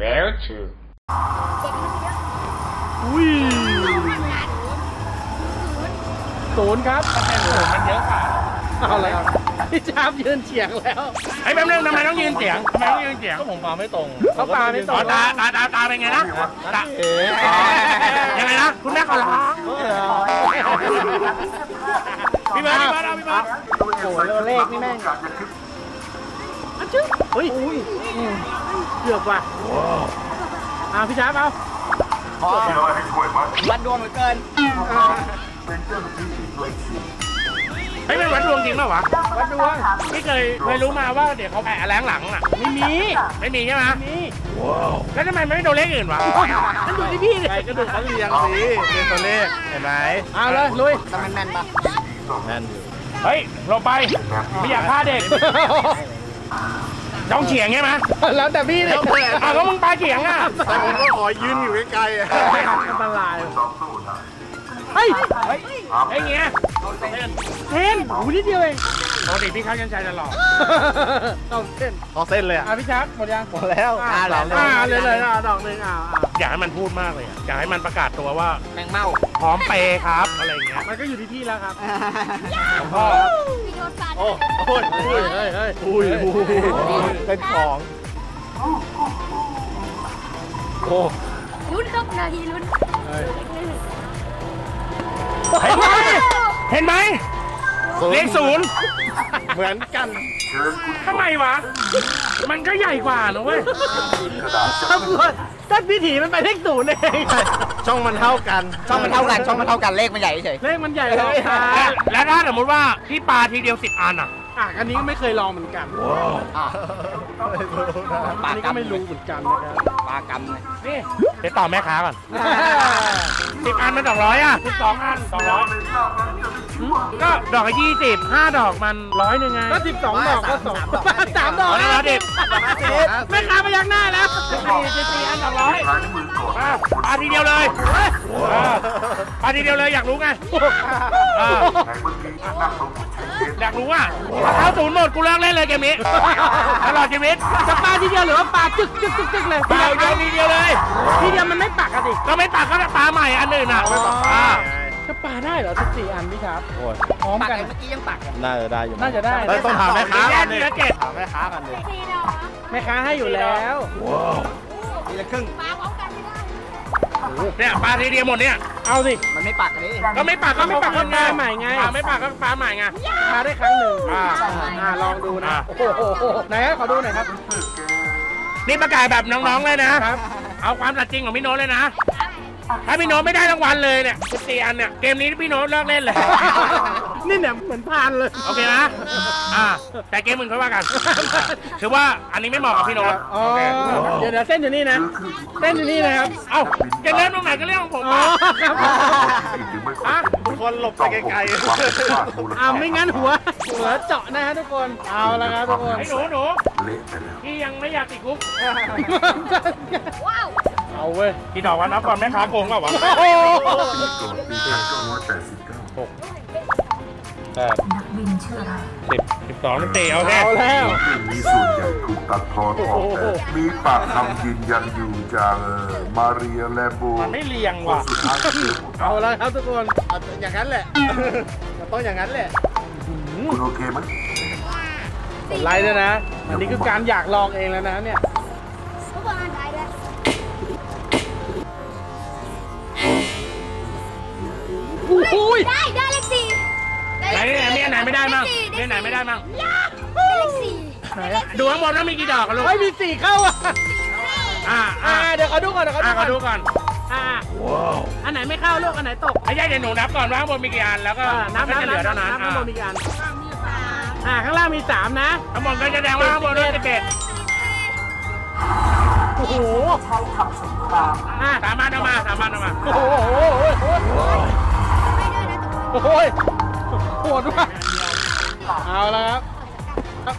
Very true. ศูนย์ครับมันเยอะค่ะเอาเลยพี่จ้าบยืนเฉียงแล้วไอ้แป๊บนึงทำไมต้องยืนเฉียงทำไมต้องยืนเฉียงก็ผมตาไม่ตรงเขาตาไม่ตรงตาเป็นไงนะตายังไงนะคุณแม่ขอร้องพี่มาโอ้โหเลขนี่แม่งอันชื่อเฮ้ยเกือบว่ะพี่จ้าบเอาวัดดวงเหลือเกินไม่เป็นวัดดวงจริงป่าววะวัดดวงที่เคยรู้มาว่าเดี๋ยวเขาแอบแรงหลังอ่ะไม่มีใช่ไหมมีแล้วทำไมไม่โดนเลขอื่นวะนั่นดูที่พี่เลยก็ดูเขาเรียงสิเรียงตัวเลขเห็นไหมเอาเลยลุยแต่มันแน่นปะแน่นเฮ้ยเราไปไม่อยากฆ่าเด็กต้องเฉียงใช่ไหมแล้วแต่พี่เลยก็มึงปลาเฉียงอ่ะแต่ผมก็ขอยืนอยู่ไกลๆอ่ะอันตรายไอ้เงี้ยเส้นหูนิดเดียวเองปกติพี่ข้าวยันชัยจะหลอกเอาเส้นเลยอ่ะพี่ชักหมดยังหมดแล้วเลยดอกหนึ่งอยากให้มันพูดมากเลยอยากให้มันประกาศตัวว่าแมงเม่าพร้อมเปย์ครับอะไรเงี้ยมันก็อยู่ที่พี่แล้วครับพ่อโอ้โหเป็นของโอ้ลุ้นครับนาทีลุ้นเห็นไหมเลขศูนย์เหมือนกันทำไมวะมันก็ใหญ่กว่าหรอเว้ยถ้าพี่ถีมันไปเลขศูนย์เองช่องมันเท่ากันเลขมันใหญ่เฉยเลขมันใหญ่เลยแล้วถ้าสมมติว่าพี่ปลาทีเดียว10อันอ่ะอันนี้ก็ไม่เคยลองเหมือนกันปลากรรมไม่รู้เหมือนกันนะครับปลากรรมนี่เดี๋ยวต่อแม่ค้าก่อน10 อันมัน200อ่ะ12 อัน200ก็ดอก205 ดอกมัน100 นึงไงก็12 ดอกก็3 ดอกแม่ค้าไปยักหน้าแล้ว4 อัน200ปลาทีเดียวเลยปลาทีเดียวเลยอยากรู้ไงอยากรู้ว่าเขาสูญหมดกูเลิกเล่นเลยเกมนี้ตลอดชีวิตจะปลาทีเดียวหรือว่าปลาจึ๊กเลยปลาทีเดียวเลยทีเดียวมันไม่ปักอ่ะดิก็ไม่ปักก็ปลาใหม่อันหนึ่งน่ะจะปลาได้เหรอ14 อันพี่ครับพร้อมกันเมื่อกี้ยังปักน่าจะได้ต้องถามแม่ค้ากันดิถามแม่ค้ากันดิแม่ค้าให้อยู่แล้วทีละครึ่งปลาพร้อมกันไม่ได้เนี่ยปลาทีเดียวหมดเนี่ยเอาสิมันไม่ปักกันนี่ก็ไม่ปักก็ปลาใหม่ไงไม่ปักก็ปลาใหม่ไงปลาได้ครั้งหนึ่งลองดูนะโอ้โหไหนขอดูหน่อยครับนี่ประกาศแบบน้องๆเลยนะเอาความสัตย์จริงของพี่โน้ตเลยนะถ้าพี่โน้ตไม่ได้รางวัลเลยเนี่ย14 อันเนี่ยเกมนี้พี่โน้ตเลิกเล่นเลยนี่เนี่ยเหมือนพานเลยโอเคนะแต่เกมมึงค่อยว่ากันถือว่าอันนี้ไม่เหมาะกับพี่โน้ตเดี๋ยวเส้นอยู่นี่นะเส้นอยู่นี่นะครับเอ้าจะเล่นตรงไหนก็เรื่องของผมทุกคนหลบไปไกลๆไม่งั้นหัวเจาะนะฮะทุกคนเอาละครับทุกคนไอ้หนูพี่ยังไม่อยากติดคุกว้าวเอาเว้ยกี่ดอกวะนับก่อนแม่ค้าโกงเปล่าวะ6 8 12เอาแล้วมีส่วนใหญ่ถูกตัดทอนออกแต่มีปากคำยืนยันอยู่จากมาเรียแลมโบมันไม่เรียงว่ะเอาแล้วครับทุกคนอย่างนั้นแหละต้องอย่างนั้นแหละคุณโอเคไหมไล่ด้วยนะอันนี้คือการอยากลองเองแล้วนะเนี่ยได้เลข 4ไหนไม่ได้มั่งเลข 4ดูข้างบนว่ามีกี่ดอกกันลูกไม่มี4เข้าเดี๋ยวขอดูก่อนอันไหนไม่เข้าลูกอันไหนตกไม่ใช่เดี๋ยวหนูนับก่อนว่าข้างบนมีกี่อันแล้วก็นับเหลือเท่านั้นข้างบนมีกี่อันข้างล่างมี3นะข้างบนก็จะแดงว่าข้างบนมี11โอ้โหใช่ขับสงคราม3 อันออกมาโอ้โหโอ้ยปวดว่ะเอาละครับ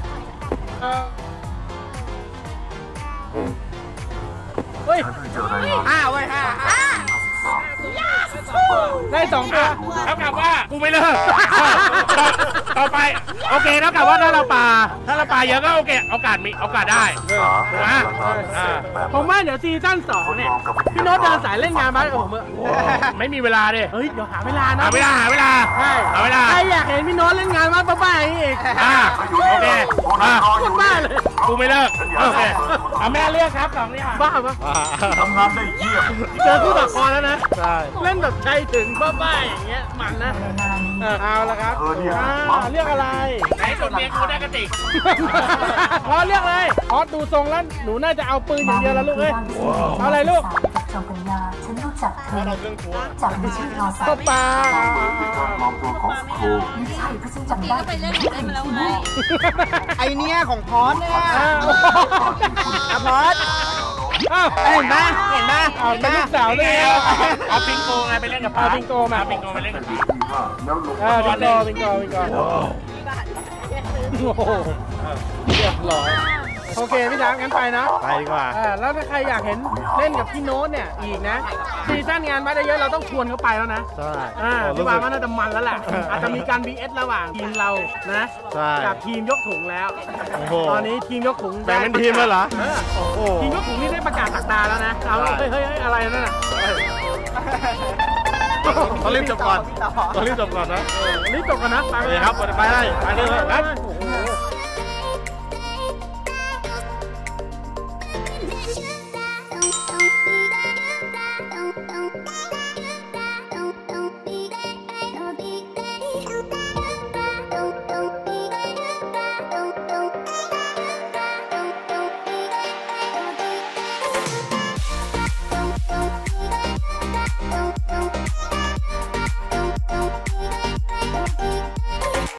เฮ้ย5 ไว้ 5 ได้สองตัวเท่ากับว่ากูไม่เลิกต่อไปโอเคเท่ากับว่าถ้าเราปลาเยอะก็โอเคโอกาสมีโอกาสได้ถูกไหมผมว่าเดี๋ยวซีซั่น2เนี่ยพี่โน้ตเดินสายเล่นงานบ้านผมไม่มีเวลาดิเฮ้ยเดี๋ยวหาเวลานะหาเวลาหาเวลาใครอยากเห็นพี่โน้ตเล่นงานบ้านป้าๆนี่เองโอเคคนบ้าเลยกูไม่เลิกโอเคแม่เลือกครับ2เนี่ยบ้าปะทำงานได้เยี่ยมเจอคู่ต่อคอแล้วนะเล่นแบบใจถึงบ้าๆอย่างเงี้ยมันนะเอาละครับเลือกอะไรไหนส่วนเมียกูได้กระติกพอเลือกเลยพอดูทรงแล้วหนูน่าจะเอาปืนอย่างเดียวแล้วลูกเอ้ยเอาอะไรลูกจำเป็นยาฉันรู้จักเธอจากในชื่อรอสายปลาการมองตัวของครูไม่ใช่เพราะฉันจำได้เป็นเรื่องอะไรมาแล้วไงไอเนี้ยของพอดเนี่ยพอดเห็นไหมเอาเป็นลูกสาวเลยเอาปิงโกไงไปเล่นกับปลาปิงโกไปเล่นกับดีแล้วลูกปิงโกโอ้โหเรียบร้อยโอเคพี่ช้างงั้นไปนะไปดีกว่าแล้วถ้าใครอยากเห็นเล่นกับพี่โน้ตเนี่ยอีกนะซีซั่นงานมาได้เยอะเราต้องชวนเขาไปแล้วนะใช่พี่ว่ามันน่าจะมันแล้วแหละอาจจะมีการ BS ระหว่างทีมเรานะกับทีมยกถุงแล้วตอนนี้ทีมยกถุงแบ่งเป็นทีมแล้วเหรอทีมยกถุงนี่ได้ประกาศตักดาแล้วนะเอาเฮ้ยอะไรนั่นน่ะต้องรีบจบก่อนนะไปเลยครับไปเลย